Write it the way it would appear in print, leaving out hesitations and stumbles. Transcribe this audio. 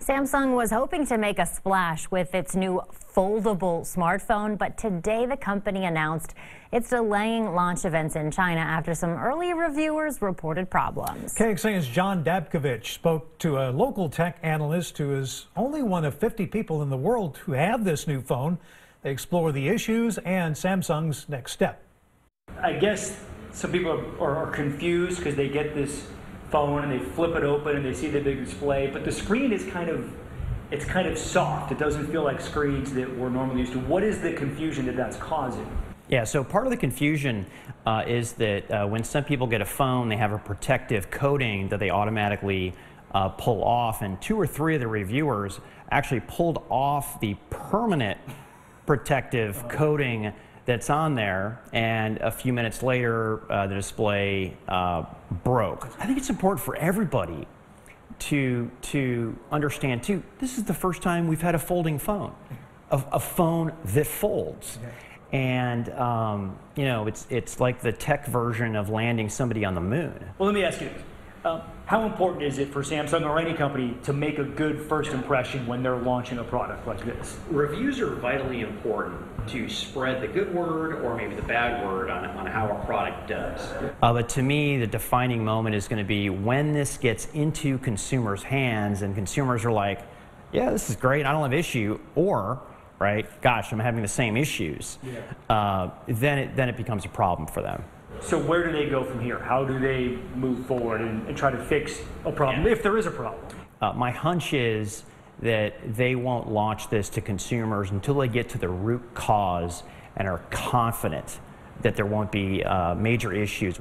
Samsung was hoping to make a splash with its new foldable smartphone, but today the company announced it's delaying launch events in China after some early reviewers reported problems. KXAN's John Dabkovich spoke to a local tech analyst who is only one of 50 people in the world who have this new phone. They explore the issues and Samsung's next step. I guess some people are confused because they get this phone and they flip it open and they see the big display, but the screen is kind of soft. It doesn't feel like screens that we're normally used to. What is the confusion that's causing? Yeah, so part of the confusion is that when some people get a phone, they have a protective coating that they automatically pull off, and 2 or 3 of the reviewers actually pulled off the permanent protective coating that's on there, and a few minutes later the display broke. I think it's important for everybody to understand too, this is the first time we've had a folding phone, a phone that folds. And you know, it's like the tech version of landing somebody on the moon. Well, let me ask you, how important is it for Samsung or any company to make a good first impression when they're launching a product like this? Reviews are vitally important to spread the good word or maybe the bad word on how a product does. But to me, the defining moment is going to be when this gets into consumers' hands and consumers are like, yeah, this is great, I don't have an issue, or, right, gosh, I'm having the same issues. Yeah. Then it becomes a problem for them. So where do they go from here? How do they move forward and try to fix a problem, if there is a problem? My hunch is that they won't launch this to consumers until they get to the root cause and are confident that there won't be major issues.